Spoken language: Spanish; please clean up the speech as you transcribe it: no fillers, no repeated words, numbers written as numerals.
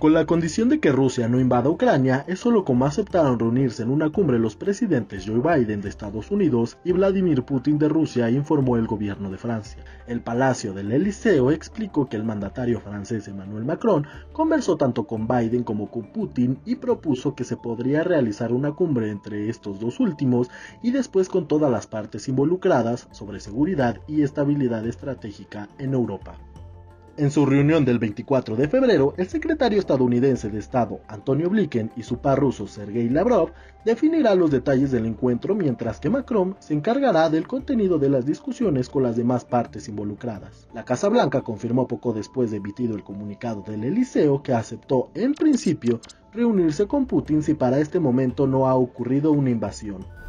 Con la condición de que Rusia no invada Ucrania, es solo como aceptaron reunirse en una cumbre los presidentes Joe Biden de Estados Unidos y Vladimir Putin de Rusia, informó el gobierno de Francia. El Palacio del Elíseo explicó que el mandatario francés Emmanuel Macron conversó tanto con Biden como con Putin y propuso que se podría realizar una cumbre entre estos dos últimos y después con todas las partes involucradas sobre seguridad y estabilidad estratégica en Europa. En su reunión del 24 de febrero, el secretario estadounidense de Estado, Antony Blinken, y su par ruso, Sergei Lavrov, definirán los detalles del encuentro, mientras que Macron se encargará del contenido de las discusiones con las demás partes involucradas. La Casa Blanca confirmó poco después de emitido el comunicado del Elíseo que aceptó, en principio, reunirse con Putin si para este momento no ha ocurrido una invasión.